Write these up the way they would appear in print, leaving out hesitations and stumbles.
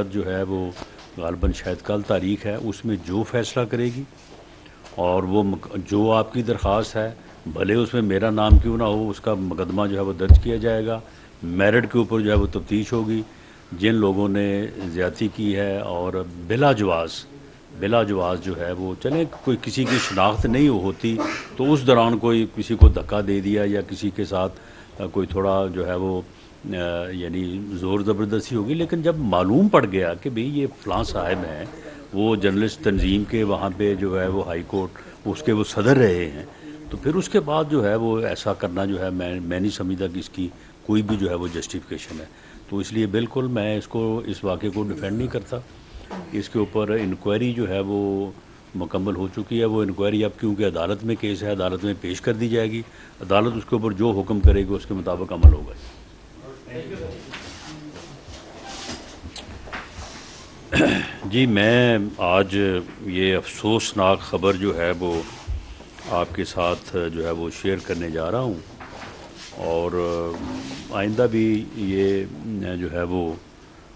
जो है वो गालबन शायद कल तारीख है, उसमें जो फैसला करेगी और वो जो आपकी दरख्वास्त है, भले उसमें मेरा नाम क्यों ना हो, उसका मुकदमा जो है वो दर्ज किया जाएगा। मेरिट के ऊपर जो है वो तफ्तीश होगी। जिन लोगों ने ज्यादती की है और बिलाजवाज़ जो है वो चले, कोई किसी की शनाख्त नहीं होती तो उस दौरान कोई किसी को धक्का दे दिया या किसी के साथ कोई थोड़ा जो है वो यानी ज़ोर ज़बरदस्ती होगी। लेकिन जब मालूम पड़ गया कि भाई ये फ़लाँ साहब हैं, वो जर्नलिस्ट तंजीम के वहाँ पे जो है वो हाई कोर्ट उसके वो सदर रहे हैं, तो फिर उसके बाद जो है वो ऐसा करना जो है मैं नहीं समझता कि इसकी कोई भी जो है वो जस्टिफिकेशन है। तो इसलिए बिल्कुल मैं इसको इस वाक़े को डिफेंड नहीं करता। इसके ऊपर इंक्वायरी जो है वो मुकम्मल हो चुकी है। वो इंक्वायरी अब क्योंकि अदालत में केस है, अदालत में पेश कर दी जाएगी। अदालत उसके ऊपर जो हुक्म करेगी उसके मुताबिक अमल होगा। जी, मैं आज ये अफसोसनाक ख़बर जो है वो आपके साथ जो है वो शेयर करने जा रहा हूँ और आइंदा भी ये जो है वो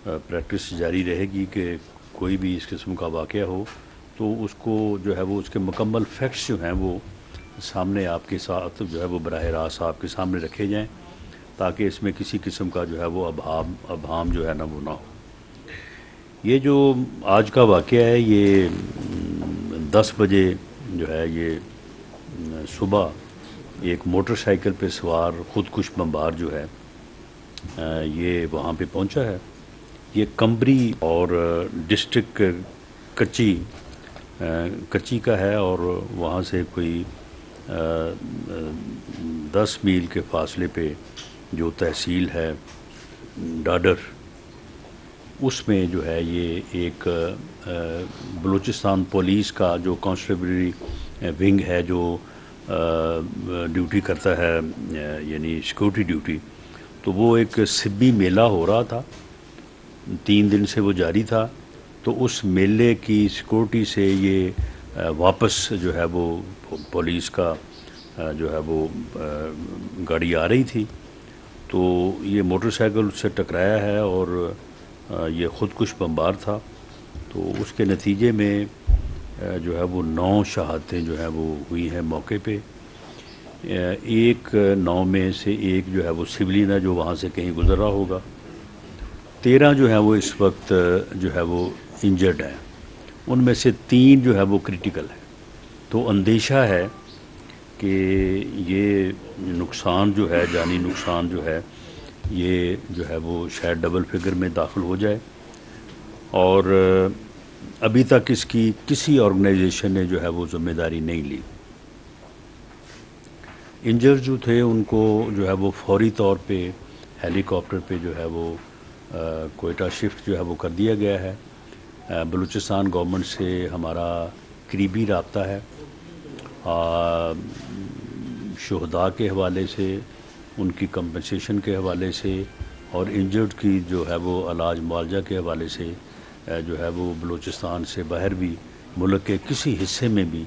प्रैक्टिस जारी रहेगी कि कोई भी इस किस्म का वाक़या हो तो उसको जो है वो उसके मुकम्मल फैक्ट्स जो हैं वो सामने आपके साथ जो है वो बराह रास्त आपके सामने रखे जाएँ, ताकि इसमें किसी किस्म का जो है वो अभाम जो है ना वो ना हो। ये जो आज का वाक़या है, ये 10 बजे जो है ये सुबह एक मोटरसाइकिल पे सवार ख़ुदकुश बमबार जो है ये वहाँ पे पहुँचा है। ये कंबरी और डिस्ट्रिक्ट कच्ची का है और वहाँ से कोई 10 मील के फासले पे जो तहसील है डाडर, उसमें जो है ये एक बलूचिस्तान पुलिस का जो कॉन्स्टेबलरी विंग है जो ड्यूटी करता है यानी सिक्योरिटी ड्यूटी, तो वो एक सिब्बी मेला हो रहा था, 3 दिन से वो जारी था। तो उस मेले की सिक्योरिटी से ये वापस जो है वो पुलिस का जो है वो गाड़ी आ रही थी, तो ये मोटरसाइकिल उससे टकराया है और ये ख़ुदकुश बमबार था। तो उसके नतीजे में जो है वो 9 शहादतें जो है वो हुई हैं मौके पे। एक 9 में से एक जो है वो सिविलियन है जो वहाँ से कहीं गुजर रहा होगा। 13 जो है वो इस वक्त जो है वो इंजर्ड हैं, उनमें से 3 जो है वो क्रिटिकल है। तो अंदेशा है कि ये नुकसान जो है, जानी नुकसान जो है, ये जो है वो शायद डबल फिगर में दाखिल हो जाए। और अभी तक इसकी किसी ऑर्गेनाइजेशन ने जो है वो ज़िम्मेदारी नहीं ली। इंजर्ड जो थे उनको जो है वो फौरी तौर पे हेलीकॉप्टर पे जो है वो कोयटा शिफ्ट जो है वो कर दिया गया है। बलूचिस्तान गवर्नमेंट से हमारा करीबी रब्ता है। शोहदा के हवाले से, उनकी कंपनसेशन के हवाले से और इंजर्ड की जो है वो इलाज मुआवजा के हवाले से जो है वो बलूचिस्तान से बाहर भी मुल्क के किसी हिस्से में भी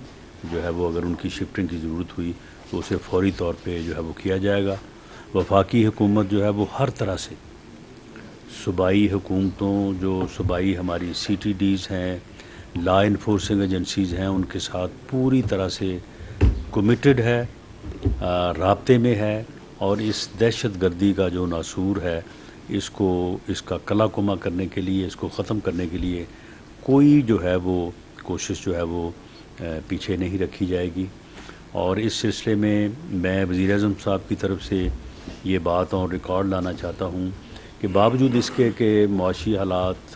जो है वो अगर उनकी शिफ्टिंग की ज़रूरत हुई तो उसे फौरी तौर पे जो है वो किया जाएगा। वफाकी हुकूमत जो है वो हर तरह से सूबाई हुकूमतों, जो सूबाई हमारी CTDs हैं, लॉ इन्फोर्सिंग एजेंसीज़ हैं, उनके साथ पूरी तरह से कमिटेड है, राब्ते में है और इस दहशत गर्दी का जो नासूर है इसको, इसका कलाकुमा करने के लिए, इसको ख़त्म करने के लिए कोई जो है वो कोशिश जो है वो पीछे नहीं रखी जाएगी। और इस सिलसिले में मैं वज़ीर-ए-आज़म साहब की तरफ से ये बात और रिकॉर्ड लाना चाहता हूँ कि बावजूद इसके कि माशी हालात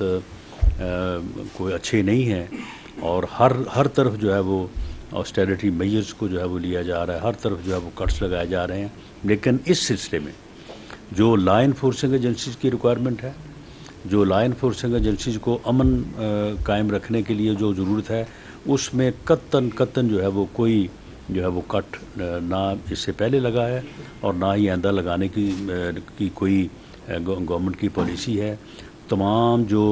कोई अच्छे नहीं हैं और हर तरफ जो है वो ऑस्टेरिटी मेजर्स को जो है वो लिया जा रहा है, हर तरफ जो है वो कट्स लगाए जा रहे हैं, लेकिन इस सिलसिले में जो लॉ इन्फोर्सिंग एजेंसीज़ की रिक्वायरमेंट है, जो लॉ इन्फोर्सिंग एजेंसीज़ को अमन कायम रखने के लिए जो ज़रूरत है, उसमें कतन जो है वो कोई जो है वो कट ना इससे पहले लगा है और ना ही आइंदा लगाने की कोई गवर्नमेंट की पॉलिसी है। तमाम जो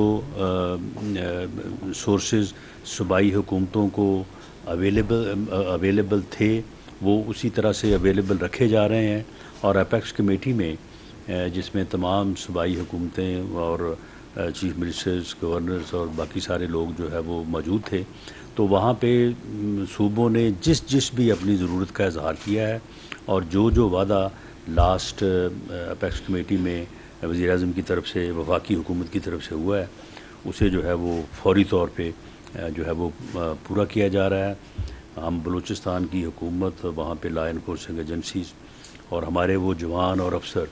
सोर्सेज सूबाई हुकूमतों को अवेलेबल थे वो उसी तरह से अवेलेबल रखे जा रहे हैं। और एपेक्स कमेटी में जिसमें तमाम सूबाई हुकूमतें और चीफ मिनिस्टर्स, गवर्नर्स और बाकी सारे लोग जो है वो मौजूद थे। तो वहाँ पे सूबों ने जिस जिस भी अपनी ज़रूरत का इजहार किया है और जो जो वादा लास्ट अपेक्स कमेटी में वज़ीर-ए-आज़म की तरफ से वफाकी हुकूमत की तरफ से हुआ है उसे जो है वो फौरी तौर पे जो है वो पूरा किया जा रहा है। हम बलूचिस्तान की हुकूमत, वहाँ पे लॉ एनफोर्सिंग एजेंसीज़ और हमारे वो जवान और अफसर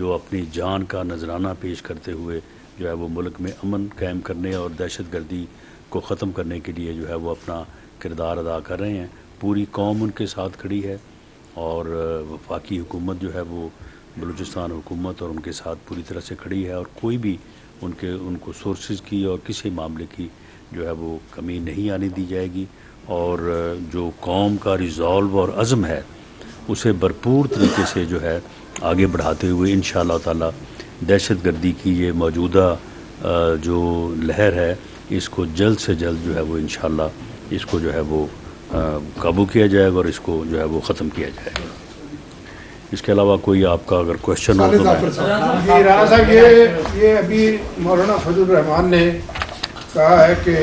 जो अपनी जान का नजराना पेश करते हुए जो है वो मुल्क में अमन कायम करने और दहशतगर्दी को ख़त्म करने के लिए जो है वो अपना किरदार अदा कर रहे हैं। पूरी कौम उनके साथ खड़ी है और वफाकी हुकूमत जो है वो बलूचिस्तान हुकूमत और उनके साथ पूरी तरह से खड़ी है और कोई भी उनके उनको सोर्सेज की और किसी मामले की जो है वो कमी नहीं आने दी जाएगी और जो कौम का रिज़ॉल्व और अज़म है उसे भरपूर तरीके से जो है आगे बढ़ाते हुए इंशाअल्लाह ताला दहशतगर्दी की ये मौजूदा जो लहर है इसको जल्द से जल्द जो है वो इंशाअल्लाह इसको जो है वो काबू किया जाएगा और इसको जो है वो ख़त्म किया जाएगा। इसके अलावा कोई आपका अगर क्वेश्चन हो तो ये अभी मौलाना फजल रहमान ने कहा है कि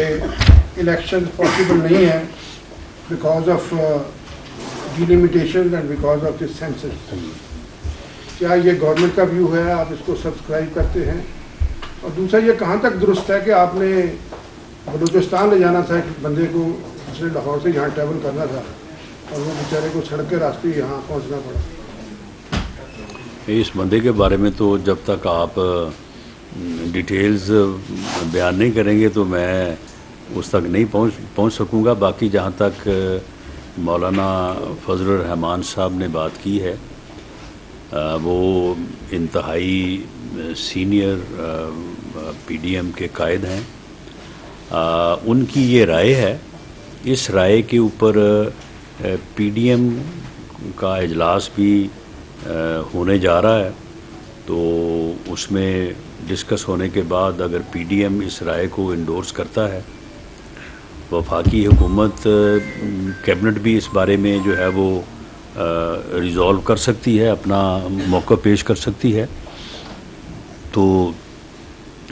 इलेक्शन पॉसिबल नहीं है because of delimitation and because of this census. क्या ये गवर्नमेंट का व्यू है? आप इसको सब्सक्राइब करते हैं? और दूसरा ये कहाँ तक दुरुस्त है कि आपने बलूचिस्तान ले जाना था एक बंदे को जिसने लाहौर से यहाँ ट्रैवल करना था और वो बेचारे को सड़क के रास्ते यहाँ पहुँचना पड़ा? इस बंदे के बारे में तो जब तक आप डिटेल्स बयान नहीं करेंगे तो मैं उस तक नहीं पहुँच सकूँगा। बाकी जहाँ तक मौलाना फजलुर रहमान साहब ने बात की है वो इंतहाई सीनियर पीडीएम के कायद हैं। उनकी ये राय है, इस राय के ऊपर पीडीएम का इजलास भी होने जा रहा है तो उसमें डिस्कस होने के बाद अगर पीडीएम इस राय को इंडोर्स करता है, वफाकी हुकूमत कैबिनेट भी इस बारे में जो है वो रिज़ॉल्व कर सकती है, अपना मौक़ा पेश कर सकती है। तो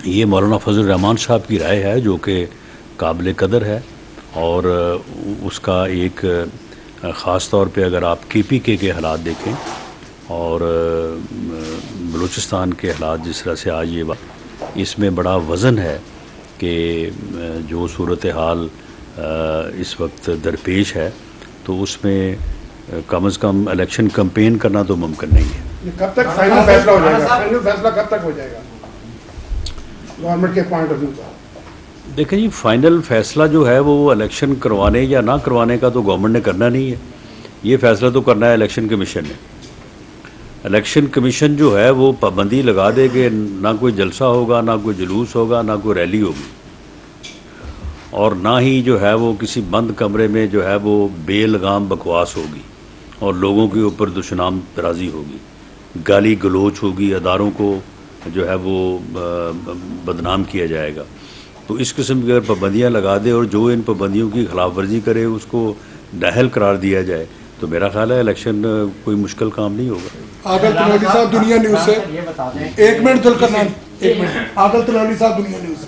ये मौलाना फजल रहमान साहब की राय है जो कि काबिल कदर है और उसका एक ख़ास तौर पे अगर आप केपीके के हालात देखें और बलूचिस्तान के हालात जिस तरह से आज ये बात इसमें बड़ा वज़न है कि जो सूरत हाल इस वक्त दरपेश है तो उसमें कम से कम इलेक्शन कैंपेन करना तो मुमकिन नहीं है। कब तक फाइनल फैसला हो जाएगा? फाइनल फैसला कब तक हो जाएगा गवर्नमेंट के पॉइंट ऑफ व्यू का? देखिए जी, फाइनल फैसला जो है वो इलेक्शन करवाने या ना करवाने का तो गवर्नमेंट ने करना नहीं है, ये फैसला तो करना है इलेक्शन कमीशन ने। इलेक्शन कमीशन जो है वो पाबंदी लगा दे कि ना कोई जलसा होगा, ना कोई जुलूस होगा, ना कोई रैली होगी और ना ही जो है वो किसी बंद कमरे में जो है वो बेलगाम बकवास होगी और लोगों के ऊपर दुश्मनाम तराजी होगी, गाली गलोच होगी, अदारों को जो है वो बदनाम किया जाएगा। तो इस किस्म की अगर पाबंदियाँ लगा दे और जो इन पाबंदियों की खिलाफ वर्जी करे उसको नाअहल करार दिया जाए तो मेरा ख्याल है इलेक्शन कोई मुश्किल काम नहीं होगा। आदिल तनौली साहब दुनिया न्यूज़ से, एक मिनट आदिल तनौली साहब दुनिया न्यूज़ से।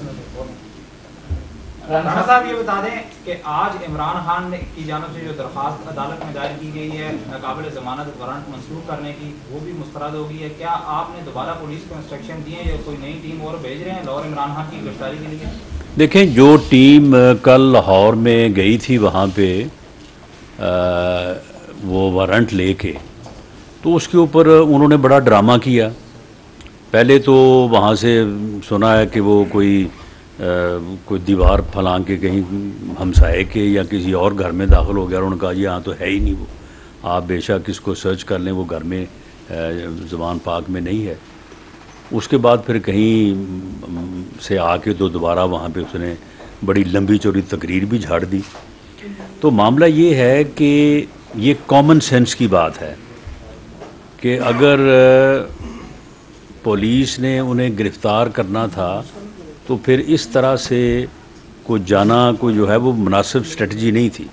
राणा साहब ये बता दें कि आज इमरान खान की जानब से जो दरख्वास्त अदालत में दायर की गई है नाकाबिल जमानत वारंट मंसूख करने की, वो भी मुस्तरद हो गई है। क्या आपने दोबारा पुलिस को इंस्ट्रक्शन दिए या कोई नई टीम और भेज रहे हैं लाहौर इमरान खान की गिरफ्तारी के लिए? देखें, जो टीम कल लाहौर में गई थी वहाँ पे वो वारंट ले के, तो उसके ऊपर उन्होंने बड़ा ड्रामा किया। पहले तो वहाँ से सुना है कि वो कोई दीवार फलांग के कहीं हमसाए के या किसी और घर में दाखिल हो गया और उन्होंने कहा यहाँ तो है ही नहीं, वो आप बेशक इसको सर्च कर लें, वो घर में ज़बान पाक में नहीं है। उसके बाद फिर कहीं से आके तो दोबारा वहाँ पे उसने बड़ी लंबी चौड़ी तकरीर भी झाड़ दी। तो मामला ये है कि ये कॉमन सेंस की बात है कि अगर पुलिस ने उन्हें गिरफ़्तार करना था तो फिर इस तरह से कोई जाना कोई जो है वो मुनासिब स्ट्रेटजी नहीं थी।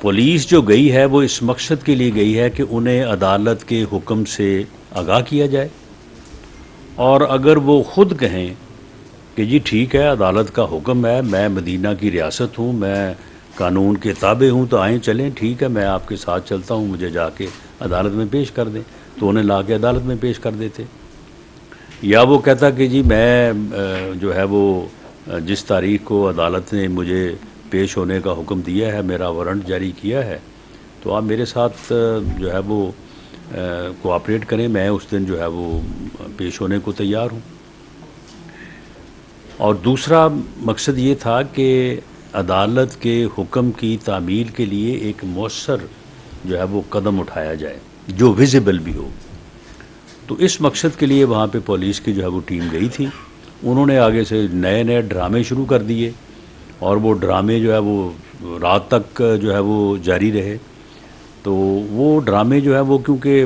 पुलिस जो गई है वो इस मकसद के लिए गई है कि उन्हें अदालत के हुक्म से आगाह किया जाए और अगर वो ख़ुद कहें कि जी ठीक है अदालत का हुक्म है, मैं मदीना की रियासत हूँ, मैं कानून के ताबे हूँ, तो आएँ चलें, ठीक है मैं आपके साथ चलता हूँ, मुझे जाके अदालत में पेश कर दें, तो उन्हें ला के अदालत में पेश कर देते। या वो कहता कि जी मैं जो है वो जिस तारीख को अदालत ने मुझे पेश होने का हुक्म दिया है, मेरा वारंट जारी किया है, तो आप मेरे साथ जो है वो कोऑपरेट करें, मैं उस दिन जो है वो पेश होने को तैयार हूँ। और दूसरा मकसद ये था कि अदालत के हुक्म की तामील के लिए एक मौसर जो है वो कदम उठाया जाए जो विजिबल भी हो। तो इस मकसद के लिए वहाँ पे पुलिस की जो है वो टीम गई थी। उन्होंने आगे से नए नए ड्रामे शुरू कर दिए और वो ड्रामे जो है वो रात तक जो है वो जारी रहे। तो वो ड्रामे जो है वो क्योंकि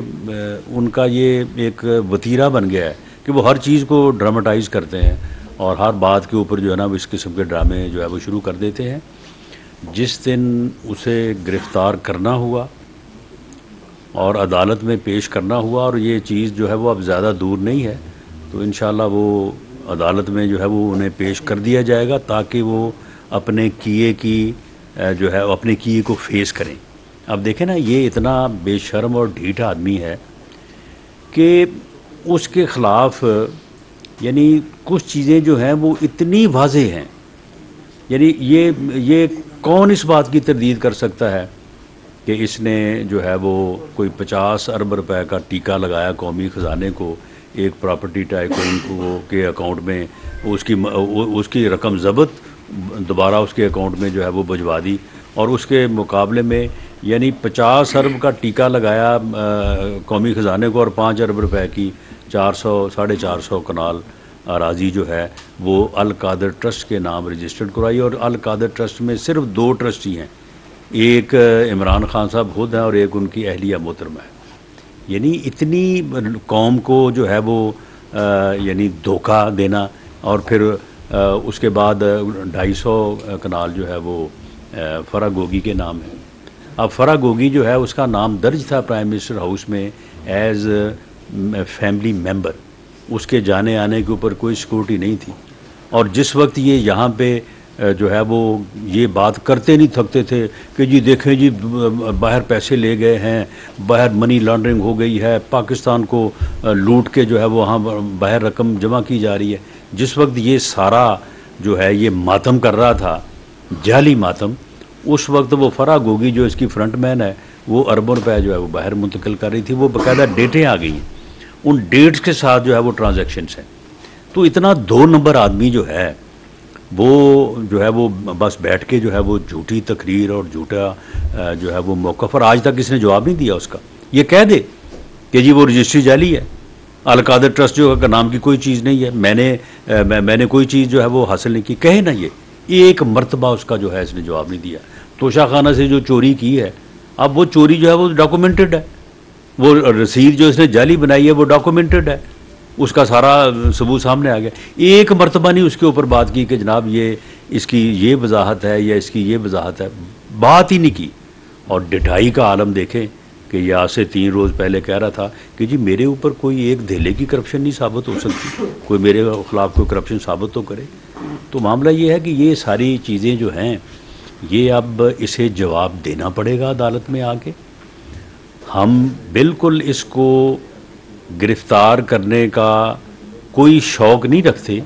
उनका ये एक वतीरा बन गया है कि वो हर चीज़ को ड्रामाटाइज़ करते हैं और हर बात के ऊपर जो है ना इस किस्म के ड्रामे जो है वो शुरू कर देते हैं। जिस दिन उसे गिरफ़्तार करना हुआ और अदालत में पेश करना हुआ, और ये चीज़ जो है वो अब ज़्यादा दूर नहीं है, तो इंशाल्लाह वो अदालत में जो है वो उन्हें पेश कर दिया जाएगा ताकि वो अपने किए की जो है अपने किए को फेस करें। अब देखें ना, ये इतना बेशर्म और ढीठ आदमी है कि उसके ख़िलाफ़ यानी कुछ चीज़ें जो हैं वो इतनी वाज़ेह हैं, यानी ये कौन इस बात की तरदीद कर सकता है कि इसने जो है वो कोई 50 अरब रुपए का टीका लगाया कौमी ख़जाने को, एक प्रॉपर्टी टाइकून को के अकाउंट में उसकी रकम ज़ब्त, दोबारा उसके अकाउंट में जो है वो भिजवा दी, और उसके मुकाबले में यानी 50 अरब का टीका लगाया कौमी ख़जाने को और 5 अरब रुपए की 400-450 कनाल अराजी जो है वो अल कादर ट्रस्ट के नाम रजिस्टर्ड कराई। और अल कादर ट्रस्ट में सिर्फ 2 ट्रस्टी हैं, एक इमरान ख़ान साहब खुद हैं और एक उनकी अहलिया मोहतरमा है। यानी इतनी कौम को जो है वो यानी धोखा देना, और फिर उसके बाद 250 कनाल जो है वो फ़रा गोगी के नाम है। अब फ़रा गोगी जो है उसका नाम दर्ज था प्राइम मिनिस्टर हाउस में एज़ फैमिली मेम्बर, उसके जाने आने के ऊपर कोई सिक्योरिटी नहीं थी। और जिस वक्त ये यहाँ पे जो है वो ये बात करते नहीं थकते थे कि जी देखें जी बाहर पैसे ले गए हैं, बाहर मनी लॉन्ड्रिंग हो गई है, पाकिस्तान को लूट के जो है वो वहाँ बाहर रकम जमा की जा रही है। जिस वक्त ये सारा जो है ये मातम कर रहा था, जाली मातम, उस वक्त वो फ़रा गोगी जो इसकी फ्रंट मैन है वो अरबों रुपये जो है वो बाहर मुंतकिल कर रही थी। वो बाकायदा डेटें आ गई, उन डेट्स के साथ जो है वो ट्रांजेक्शन्स हैं। तो इतना 2 नंबर आदमी जो है वो जो है वो बस बैठ के जो है वो झूठी तकरीर और झूठा जो है वो मौक़िफ़, और आज तक इसने जवाब नहीं दिया उसका। ये कह दे कि जी वो रजिस्ट्री जाली है, अल कादर ट्रस्ट जो का नाम की कोई चीज़ नहीं है, मैंने कोई चीज़ जो है वो हासिल नहीं की, कहे ना ये एक मरतबा उसका जो है इसने जवाब नहीं दिया। तोशाखाना से जो चोरी की है, अब वो चोरी जो है वो डॉक्यूमेंटेड है, वो रसीद जो इसने जाली बनाई है वो डॉक्यूमेंटेड है, उसका सारा सबूत सामने आ गया। एक मरतबा नहीं उसके ऊपर बात की कि जनाब ये इसकी ये वजाहत है या इसकी ये वजाहत है, बात ही नहीं की। और डिठाई का आलम देखें कि यहाँ से 3 रोज़ पहले कह रहा था कि जी मेरे ऊपर कोई एक धेले की करप्शन नहीं साबित हो सकती, कोई मेरे खिलाफ कोई करप्शन साबित तो करे। तो मामला ये है कि ये सारी चीज़ें जो हैं ये अब इसे जवाब देना पड़ेगा अदालत में आके। हम बिल्कुल इसको गिरफ़्तार करने का कोई शौक़ नहीं रखते,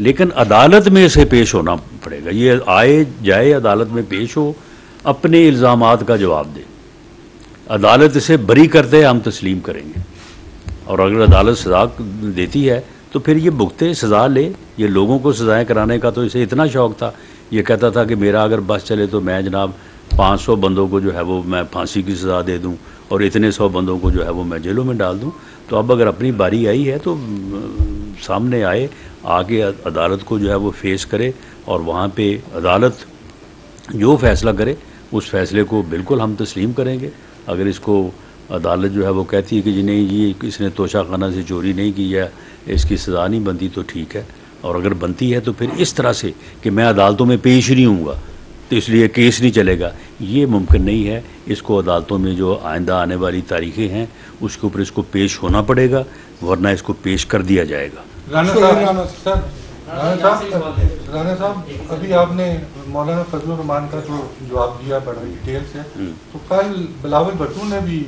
लेकिन अदालत में इसे पेश होना पड़ेगा। ये आए जाए अदालत में पेश हो, अपने इल्ज़ामात का जवाब दे, अदालत इसे बरी करते हम तस्लीम करेंगे, और अगर अदालत सज़ा देती है तो फिर ये भुगते, सज़ा ले। ये लोगों को सज़ाएँ कराने का तो इसे इतना शौक़ था, ये कहता था कि मेरा अगर बस चले तो मैं जनाब 500 बंदों को जो है वो मैं फांसी की सज़ा दे दूँ और इतने 100 बंदों को जो है वो मैं जेलों में डाल दूं। तो अब अगर अपनी बारी आई है तो सामने आए, आगे अदालत को जो है वो फेस करे, और वहाँ पे अदालत जो फ़ैसला करे उस फैसले को बिल्कुल हम तस्लीम करेंगे। अगर इसको अदालत जो है वो कहती है कि जी नहीं ये इसने तोशाखाना से चोरी नहीं की है, इसकी सज़ा नहीं बनती, तो ठीक है, और अगर बनती है तो फिर इस तरह से कि मैं अदालतों में पेश ही नहीं हूँगा, तो इसलिए केस नहीं चलेगा, ये मुमकिन नहीं है। इसको अदालतों में जो आइंदा आने वाली तारीखें हैं उसके ऊपर इसको पेश होना पड़ेगा, वरना इसको पेश कर दिया जाएगा। राणा साहब, अभी आपने मौलाना फजलुर रहमान का जो जवाब दिया बड़ा डिटेल से, तो कल बिलावल भुट्टो ने भी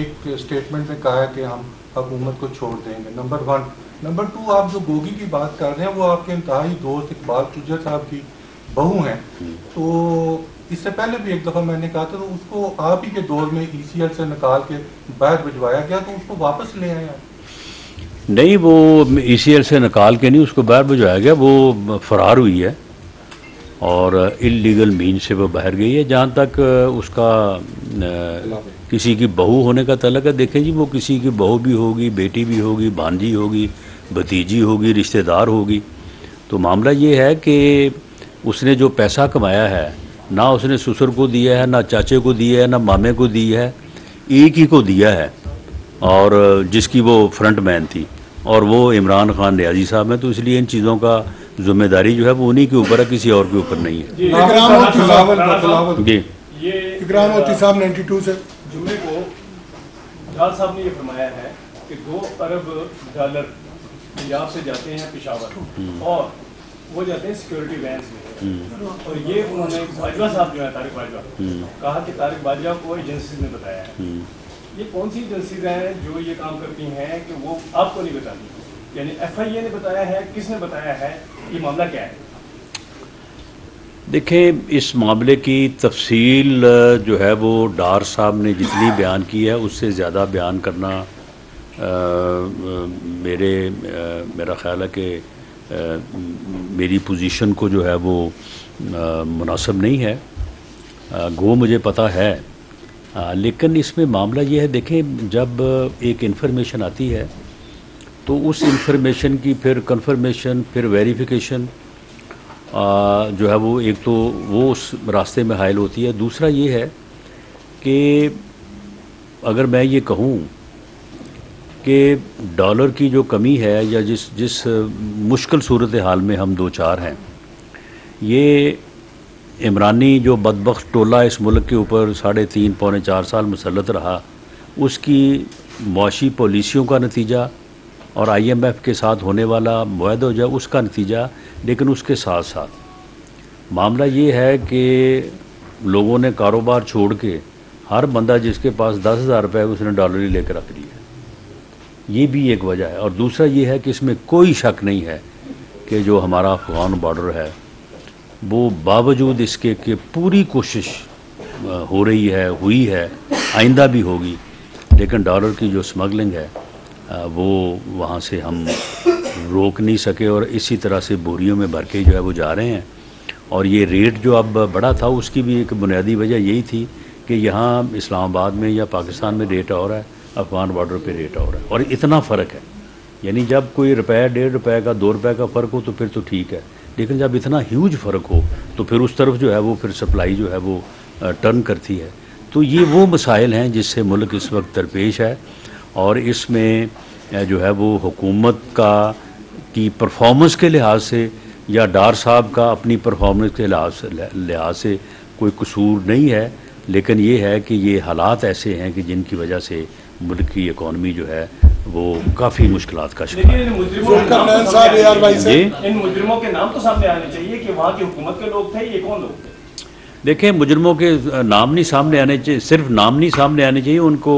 एक स्टेटमेंट में कहा है कि हम हुकूमत को छोड़ देंगे, नंबर वन। नंबर टू, आप जो गोगी की बात कर रहे हैं वो आपके इंतहाई दोस्त इकबाल चुजर साहब की बहू हैं, तो इससे पहले भी एक दफ़ा मैंने कहा था तो उसको आप ही के दौर में ECL से निकाल के बाहर भिजवाया गया, तो उसको वापस ले आया। नहीं, वो ECL से निकाल के नहीं, उसको बाहर भिजवाया गया, वो फरार हुई है और इलीगल मीन से वो बाहर गई है। जहाँ तक उसका किसी की बहू होने का तलक है, देखें जी वो किसी की बहू भी होगी, बेटी भी होगी, भांजी होगी, भतीजी होगी, रिश्तेदार होगी। तो मामला ये है कि उसने जो पैसा कमाया है ना उसने ससुर को दिया है, ना चाचे को दिया है, ना मामे को दिया है, एक ही को दिया है और जिसकी वो फ्रंट मैन थी और वो इमरान खान रियाजी साहब हैं। तो इसलिए इन चीज़ों का जिम्मेदारी जो है वो उन्हीं के ऊपर है, किसी और के ऊपर नहीं है। जी, इकराम मोती साहब 92 से जुमे को जाल साहब ने ये फरमाया है कि $2 अरब पंजाब से जाते हैं पेशावर और वो जाते हैं सिक्योरिटी वैन में, और ये उन्होंने बाजवा साहब जो है तारिक बाजवा कहा कि तारिक बाजवा को एजेंसीज ने बताया है। ये कौन सी एजेंसीज हैं जो ये काम करती हैं कि वो आपको नहीं बताती, यानी FIA ने बताया है, किसने बताया है, ये मामला क्या है? देखें, इस मामले की तफसील जो है वो डार साहब ने जितनी बयान की है उससे ज़्यादा बयान करना मेरा ख्याल है कि मेरी पोजीशन को जो है वो मुनासिब नहीं है। गो मुझे पता है, लेकिन इसमें मामला ये है, देखें जब एक इन्फॉर्मेशन आती है तो उस इन्फॉर्मेशन की फिर कंफर्मेशन, फिर वेरिफिकेशन जो है वो एक तो वो उस रास्ते में हायल होती है। दूसरा ये है कि अगर मैं ये कहूँ कि डॉलर की जो कमी है या जिस मुश्किल सूरत हाल में हम दो चार हैं, ये इमरानी जो बदबख्त टोला इस मुल्क के ऊपर 3.5 पौने 4 साल मुसलत रहा, उसकी मुआशी पॉलिसियों का नतीजा और IMF के साथ होने वाला मुआहदा जो है उसका नतीजा। लेकिन उसके साथ साथ मामला ये है कि लोगों ने कारोबार छोड़ के हर बंदा जिसके पास 10,000 रुपये उसने डॉलर ही लेकर रख लिया, ये भी एक वजह है। और दूसरा ये है कि इसमें कोई शक नहीं है कि जो हमारा अफगान बॉर्डर है वो बावजूद इसके कि पूरी कोशिश हो रही है, हुई है, आइंदा भी होगी, लेकिन डॉलर की जो स्मगलिंग है वो वहाँ से हम रोक नहीं सके और इसी तरह से बोरियों में भर के जो है वो जा रहे हैं। और ये रेट जो अब बढ़ा था उसकी भी एक बुनियादी वजह यही थी कि यहाँ इस्लामाबाद में या पाकिस्तान में रेट और है, अफगान बॉर्डर पे रेट हो रहा है और इतना फ़र्क है, यानी जब कोई रुपया 1.5 रुपये का 2 रुपये का फ़र्क हो तो फिर तो ठीक है, लेकिन जब इतना ह्यूज फ़र्क हो तो फिर उस तरफ जो है वो फिर सप्लाई जो है वो टर्न करती है। तो ये वो मसाइल हैं जिससे मुल्क इस वक्त दरपेश है और इसमें जो है वो हुकूमत की परफॉर्मेंस के लिहाज से या डार साहब का अपनी परफॉर्मेंस के लिहाज से कोई कसूर नहीं है, लेकिन ये है कि ये हालात ऐसे हैं कि जिनकी वजह से मुल्क की इकोनॉमी जो है वो काफ़ी मुश्किलात का शिकार है। इन मुजरिमों के नाम तो सामने आने चाहिए कि वहाँ की हुकूमत के लोग थे, ये कौन लोग थे? देखें, मुजरिमों के नाम नहीं सामने आने चाहिए, सिर्फ नाम नहीं सामने आने चाहिए, उनको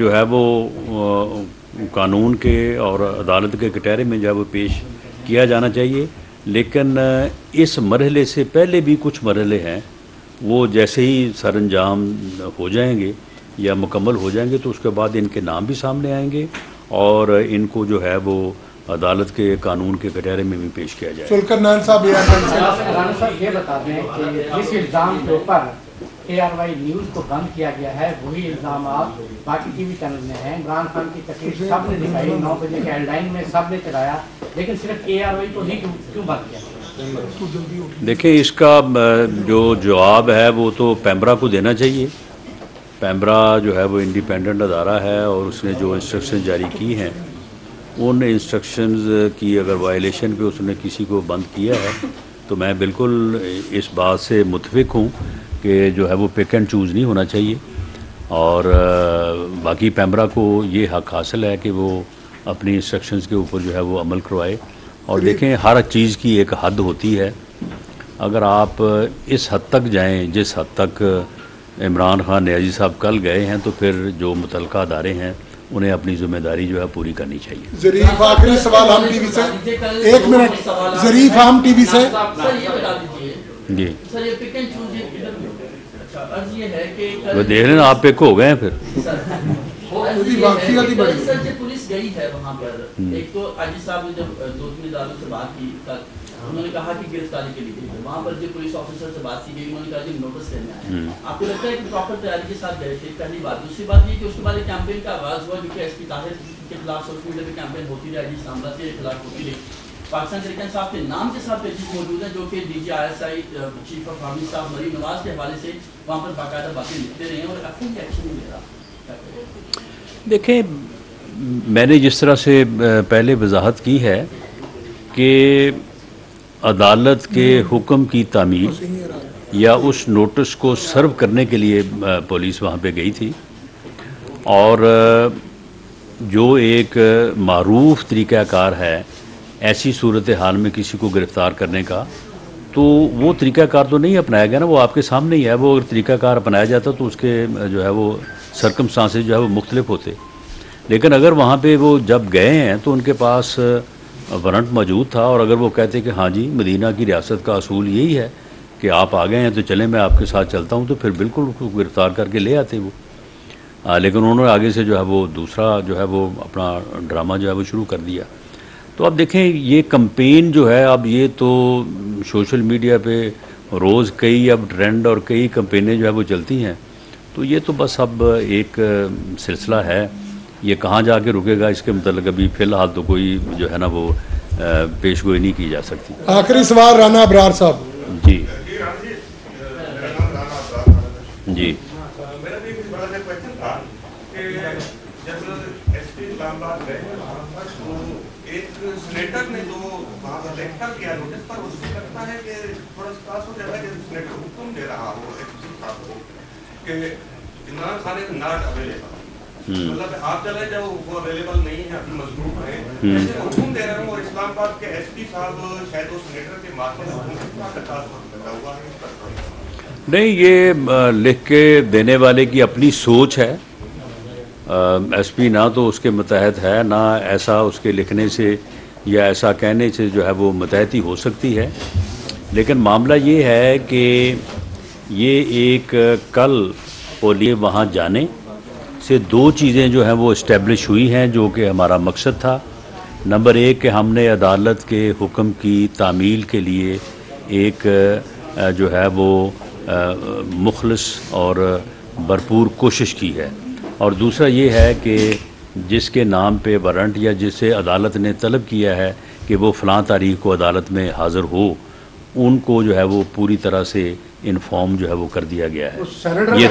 जो है वो कानून के और अदालत के कटहरे में जो है वो पेश किया जाना चाहिए। लेकिन इस मरहले से पहले भी कुछ मरहले हैं, वो जैसे ही सरंजाम हो जाएंगे या मुकम्मल हो जाएंगे तो उसके बाद इनके नाम भी सामने आएंगे और इनको जो है वो अदालत के कानून के कटहरे में भी पेश किया जाएगा। सुल्करनान साहब ये बता दें कि जिस इल्ज़ाम के ऊपर ARY न्यूज़ को बंद किया गया है वही इल्ज़ाम आप बाकी TV चैनल में है। इमरान खान की तकरीर सब ने दिखाई, 9 बजे के हेडलाइन में सब ने चलाया, लेकिन सिर्फ ARY को ही क्यों बंद किया? देखिए, इसका जो जवाब है वो तो पैम्बरा को देना चाहिए। पैम्बरा जो है वो इंडिपेंडेंट अदारा है और उसने जो इंस्ट्रक्शन जारी की हैं उन इंस्ट्रक्शंस की अगर वायलेशन पे उसने किसी को बंद किया है तो मैं बिल्कुल इस बात से मुतफिक हूँ कि जो है वो पिक एंड चूज़ नहीं होना चाहिए, और बाकी पैमरा को ये हक हासिल है कि वो अपनी इंस्ट्रक्शंस के ऊपर जो है वो अमल करवाए। और देखें, हर चीज़ की एक हद होती है। अगर आप इस हद तक जाएं जिस हद तक इमरान खान नियाज़ी साहब कल गए हैं, तो फिर जो मुतलका अदारे हैं उन्हें अपनी जिम्मेदारी जो है पूरी करनी चाहिए। ज़रीफ, आखिरी सवाल हम टीवी से, एक मिनट, ज़रीफ हम टीवी से जी वो देख लेना, आप पिक हो गए हैं। फिर पुलिस गई है वहाँ पर, एक तो आजी साहब ने जब दो तीन इदारों से बात की, उन्होंने कहा कि गिरफ्तारी के लिए गई, वहाँ पर जो पुलिस ऑफिसर से बात की गई उन्होंने कहा कि नोटिस लेने आए। आपको लगता है कि प्रॉपर तैयारी के साथ गए थे? पहली बात। दूसरी बात ये कि उसके बाद एक कैंपेन का आगाज हुआ, क्योंकि एस पी ताहिर के खिलाफ सोशल मीडिया पर कैंपेन होती रही, आजी सामला के खिलाफ होती रही, पाकिस्तान तरीके साहब के नाम के साथ पेजेस मौजूद हैं जो कि DGISI चीफ ऑफ आर्मी साहब मरी नवाज के हवाले से वहाँ पर बाकायदा बातें लिखते रहे हैं और एक्शन नहीं ले रहा। देखें, मैंने जिस तरह से पहले वजाहत की है कि अदालत के हुक्म की तामील या उस नोटिस को सर्व करने के लिए पुलिस वहाँ पे गई थी, और जो एक मारूफ तरीक़ाकार है ऐसी सूरत हाल में किसी को गिरफ़्तार करने का, तो वो तरीक़ाकार तो नहीं अपनाया गया ना, वो आपके सामने ही है। वो अगर तरीक़ाकार अपनाया जाता तो उसके जो है वो सरकमस्टांसेस जो है वो मुख्तलिफ होते, लेकिन अगर वहाँ पे वो जब गए हैं तो उनके पास वारंट मौजूद था, और अगर वो कहते कि हाँ जी मदीना की रियासत का असूल यही है कि आप आ गए हैं तो चलें मैं आपके साथ चलता हूँ, तो फिर बिल्कुल उसको गिरफ़्तार करके ले आते वो। लेकिन उन्होंने आगे से जो है वो दूसरा जो है वो अपना ड्रामा जो है वो शुरू कर दिया। तो आप देखें, ये कम्पेन जो है, अब ये तो सोशल मीडिया पे रोज़ कई अब ट्रेंड और कई कम्पेनें जो है वो चलती हैं, तो ये तो बस अब एक सिलसिला है, ये कहाँ जाके रुकेगा इसके मतलब अभी फ़िलहाल तो कोई जो है ना वो पेशगोई नहीं की जा सकती। आखिरी सवाल राना अबरार साहब जी। जी सेनेटर ने जो वहाँ पर लेक्चर किया नोटिस पर, उसको लगता है कि थोड़ा स्पास हो जाता है कि सेनेटर हुक्म दे रहा हो कि Imran Khan is not available, मतलब आप चले जाओ वो अवेलेबल नहीं है, अपनी मजबूर है, ऐसे हुक्म दे रहे हो। और इस्लामाबाद के एसपी साहब शायद वो सेनेटर के माध्यम से हुक्म का ताल्लुक बना हुआ है। नहीं, ये लिख के देने वाले की अपनी सोच है। एसपी ना तो उसके मतहत है, ना ऐसा उसके लिखने से या ऐसा कहने से जो है वो मतहती हो सकती है, लेकिन मामला ये है कि ये एक कल और लिए वहाँ जाने से दो चीज़ें जो हैं वो इस्टेब्लिश हुई हैं जो कि हमारा मकसद था। नंबर एक कि हमने अदालत के हुक्म की तामील के लिए एक जो है वो मुखलस और भरपूर कोशिश की है, और दूसरा ये है कि जिसके नाम पे वारंट या जिसे अदालत ने तलब किया है कि वो फ़लाँ तारीख को अदालत में हाज़िर हो, उनको जो है वो पूरी तरह से इन्फॉर्म जो है वो कर दिया गया है। ये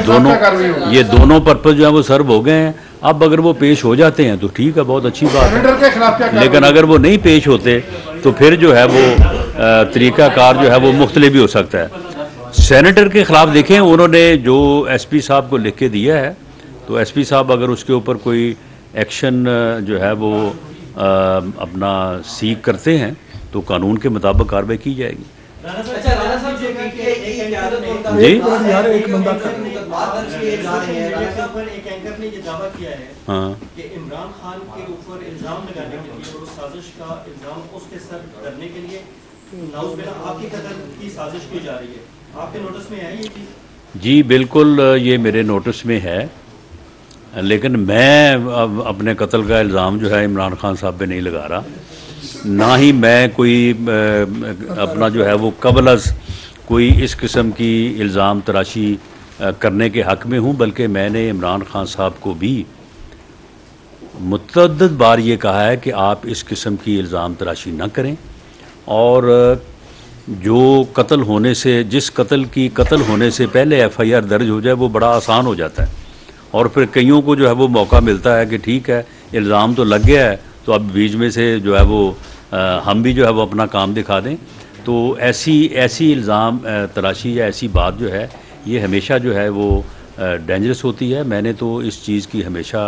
दोनों पर्पज़ जो है वो सर्व हो गए हैं। अब अगर वो पेश हो जाते हैं तो ठीक है, बहुत अच्छी बात है, लेकिन अगर वो नहीं पेश होते तो फिर जो है वो तरीक़ाकार जो है वो मुख्तलिफ भी हो सकता है। सेनेटर के ख़िलाफ़ देखें, उन्होंने जो एसपी साहब को लिख के दिया है, तो एसपी साहब अगर उसके ऊपर कोई एक्शन जो है वो अपना सीख करते हैं तो कानून के मुताबिक कार्रवाई की जाएगी। जी हाँ, इमरान खान के ऊपर इल्जाम लगाने के लिए और साजिश का इल्जाम उसके सर करने के लिए आपकी कदर की साजिश की जा रही है, आपके नोटिस में है ये चीज़? जी बिल्कुल, ये मेरे नोटिस में है, लेकिन मैं अब अपने कत्ल का इल्ज़ाम जो है इमरान खान साहब पे नहीं लगा रहा, ना ही मैं कोई अपना जो है वो कबलस कोई इस किस्म की इल्ज़ाम तराशी करने के हक़ में हूँ, बल्कि मैंने इमरान खान साहब को भी मुतअद्दिद बार ये कहा है कि आप इस किस्म की इल्ज़ाम तराशी ना करें, और जो कत्ल होने से जिस कत्ल की कत्ल होने से पहले FIR दर्ज हो जाए वो बड़ा आसान हो जाता है, और फिर कईयों को जो है वो मौका मिलता है कि ठीक है इल्ज़ाम तो लग गया है तो अब बीच में से जो है वो हम भी जो है वो अपना काम दिखा दें। तो ऐसी इल्ज़ाम तराशी या ऐसी बात जो है ये हमेशा जो है वो डेंजरस होती है। मैंने तो इस चीज़ की हमेशा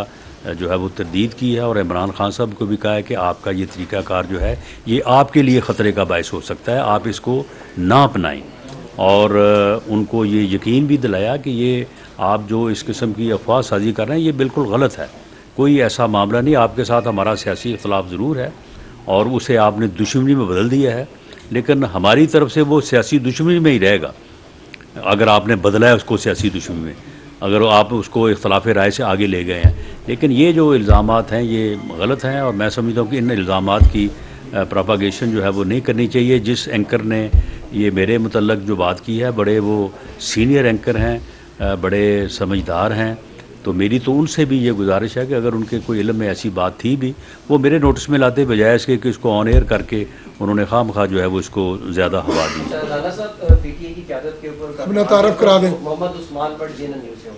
जो है वो तरदीद की है और इमरान खान साहब को भी कहा है कि आपका ये तरीक़ाकार जो है ये आपके लिए ख़तरे का बायस हो सकता है, आप इसको ना अपनाएं। और उनको ये यकीन भी दिलाया कि ये आप जो इस किस्म की अफवाह साजी कर रहे हैं ये बिल्कुल गलत है, कोई ऐसा मामला नहीं। आपके साथ हमारा सियासी इख्तलाफ ज़रूर है और उसे आपने दुश्मनी में बदल दिया है, लेकिन हमारी तरफ से वो सियासी दुश्मनी में ही रहेगा। अगर आपने बदला है उसको सियासी दुश्मनी में, अगर आप उसको इख्तलाफ राय से आगे ले गए हैं, लेकिन ये जो इल्ज़ामात हैं ये गलत हैं और मैं समझता हूँ कि इन इल्ज़ामात की प्रोपागेशन जो है वो नहीं करनी चाहिए। जिस एंकर ने ये मेरे मुतल्लक जो बात की है, बड़े वो सीनियर एंकर हैं, बड़े समझदार हैं, तो मेरी तो उनसे भी ये गुजारिश है कि अगर उनके कोई इल्म में ऐसी बात थी भी वो मेरे नोटिस में लाते, बजाय इसके कि इसको ऑन एयर करके उन्होंने खामखा जो है वो इसको ज़्यादा हवा दी। राणा साहब पीटीए की क़यादत के ऊपर अपना तारफ़ करा दें। मोहम्मद उस्मान बट जीना न्यूज़ से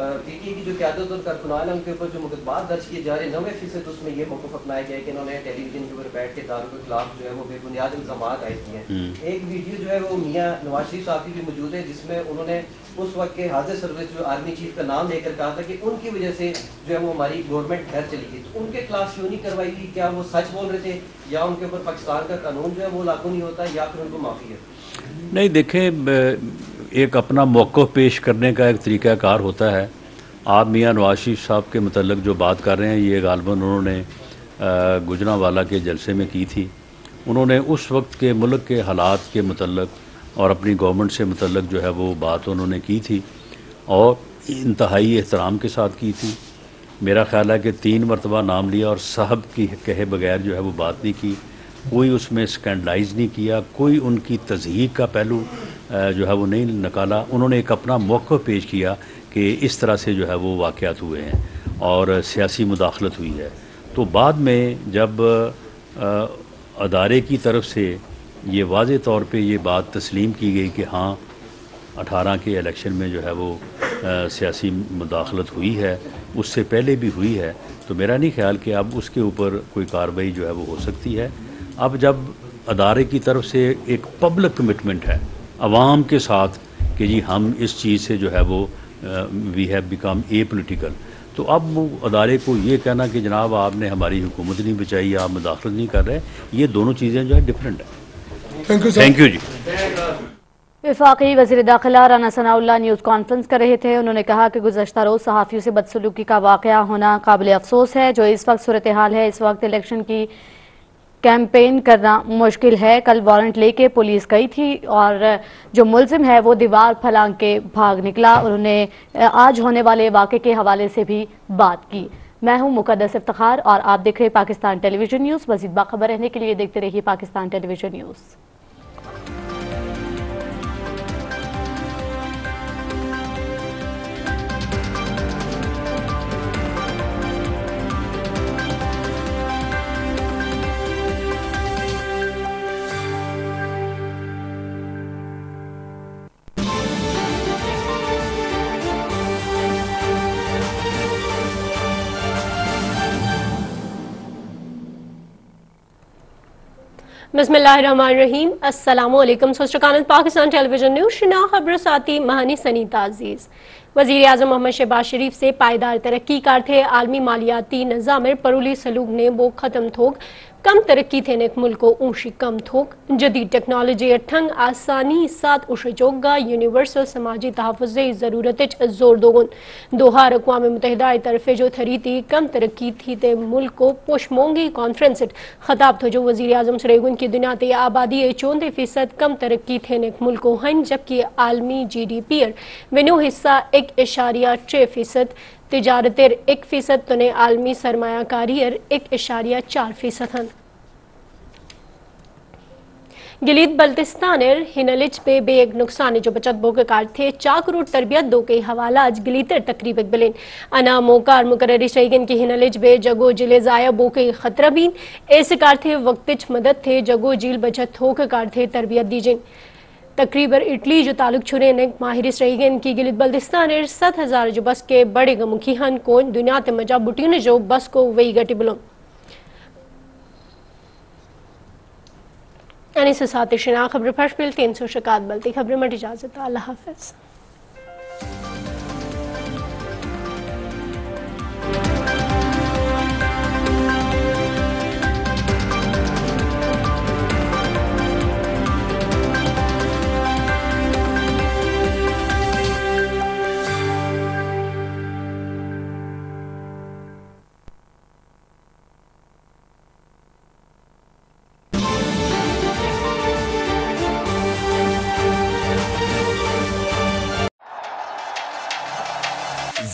पीटीए की जो क़यादत और कारकुनान के ऊपर जो मुकदमात दर्ज किए जा रहे हैं 90% उसमें ये मौक़िफ़ अपनाया गया कि इन्होंने टेलीविजन के ऊपर बैठ के दारों के खिलाफ जो है वो बेबुनियाद इल्ज़ामात आए किए हैं। एक वीडियो जो है वो मियाँ नवाज शरीफ साहब की भी मौजूद है जिसमें उन्होंने उस वक्त के हाजिर सर्विस जो आर्मी चीफ का नाम लेकर कहा था कि उनकी वजह से जो है वो हमारी गवर्नमेंट घर चली गई, तो उनके खिलाफ क्यों नहीं कार्रवाई की? क्या वो सच बोल रहे थे या उनके ऊपर पाकिस्तान का कानून जो है वो लागू नहीं होता या फिर उनको माफ़ी है? नहीं, देखें, एक अपना मौक़िफ़ पेश करने का एक तरीक़ाकार होता है। आप मियाँ नवाज शरीफ साहब के मतलब जो बात कर रहे हैं ये गालिबन उन्होंने गुजरांवाला के जलसे में की थी। उन्होंने उस वक्त के मुल्क के हालात के मतलब और अपनी गवर्नमेंट से मुतल्लक जो है वो बात उन्होंने की थी और इंतहाई एहतराम के साथ की थी। मेरा ख़्याल है कि 3 मरतबा नाम लिया और साहब की कहे बगैर जो है वो बात नहीं की, कोई उसमें स्कैंडलाइज नहीं किया, कोई उनकी तज़हीक का पहलू जो है वो नहीं निकाला। उन्होंने एक अपना मौक़िफ़ पेश किया कि इस तरह से जो है वो वाक़यात हुए हैं और सियासी मुदाखलत हुई है। तो बाद में जब अदारे की तरफ से ये वाज़े तौर पे ये बात तस्लीम की गई कि हाँ 18 के इलेक्शन में जो है वो सियासी मुदाखलत हुई है, उससे पहले भी हुई है, तो मेरा नहीं ख्याल कि अब उसके ऊपर कोई कार्रवाई जो है वो हो सकती है। अब जब अदारे की तरफ से एक पब्लिक कमिटमेंट है आवाम के साथ कि जी हम इस चीज़ से जो है वो we have become a political, तो अब वो अदारे को ये कहना कि जनाब आपने हमारी हुकूमत नहीं बचाई, आप मुदाखलत नहीं कर रहे, ये दोनों चीज़ें जो है डिफरेंट है। थैंक यू जी। वफाकी वज़ीर दाखिला राना सनाउल्लाह न्यूज़ कॉन्फ्रेंस कर रहे थे। उन्होंने कहा कि गुज़श्ता रोज़ सहाफ़ियों से बदसलूकी का वाक़या होना काबिल अफसोस है। जो इस वक्त सूरत हाल है, इस वक्त इलेक्शन की कैंपेन करना मुश्किल है। कल वारंट लेके पुलिस गई थी और जो मुलजिम है वो दीवार फलांग के भाग निकला। उन्होंने आज होने वाले वाक़े के हवाले से भी बात की। मैं हूं मुकद्दस इफ्तिखार और आप देख रहे हैं पाकिस्तान टेलीविजन न्यूज़। मज़ीद बाखबर रहने के लिए देखते रहिए पाकिस्तान टेलीविजन न्यूज़। बिस्मिल्लाहिर्रहमानिर्रहीम। अस्सलामुअलैकुम। सोचकानंद पाकिस्तान टेलीविजन न्यूज़ शना खबर साथी महानी सनीता अजीज़। वज़ीर आज़म मोहम्मद शहबाज शरीफ से पायदार तरक्की कारथे आलमी मालियाती निज़ाम परूली सलूक ने वो ख़त्म थोक कम तरक्की थे नेक मुल्क को ऊँशी कम थोक जदीद टेक्नोलॉजी अठंग आसानी साथ उशोगा यूनिवर्सल समाजी तहफ़ुज़ ज़रूरत जोर दोगुन दोहा अक़वाम मुत्तहिदा तरफ़े जो थरी थी कम तरक्की थी ते मुल्क को पोशमोंगी कॉन्फ्रेंस ख़ताब थो जो वज़ीर आज़म सरेगुन की दुनिया ते आबादी 34% कम तरक्की थे नेक मुल्क को हन जबकि आलमी GDP विनो हिस्सा 1.6% तिजारत 1% तने आलमी सरमायाकारी 1.4% हन। गिलीद बल्तिस्तान हिनलिच पे बे एक नुकसान जो बचत बोके कार थे 4 करोड़ तरबियत दो के हवाला आज गिलीतर तकरीब बिलेन अना मोकार मुकररी शहीगन की हिनलिच बे जगो जिले जाया बोके खतरा बीन ऐसे कार थे वक्तिच मदद थे जगो झील बचत थोक कार थे तरबियत दीजें तकरीबर इटली जो ताल्लुक छुरे ने माहिर सहीगन की गिलित बल्दिस्तान 7,000 जो बस के बड़े गमुखी हन को दुनिया ते मजा बुटीन जो बस को वही गटिबलों यानी सातिशना खबर फर्श बिल 300 शकात बलती खबर में इजाजत। अल्लाह हाफिज।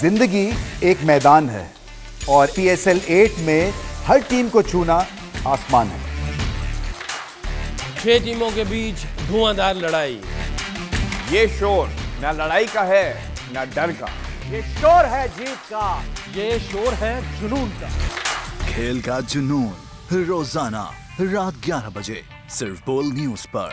जिंदगी एक मैदान है और PSL 8 में हर टीम को छूना आसमान है। 6 टीमों के बीच धुआंधार लड़ाई। ये शोर ना लड़ाई का है ना डर का, ये शोर है जीत का, ये शोर है जुनून का। खेल का जुनून रोजाना रात 11 बजे सिर्फ बोल न्यूज पर।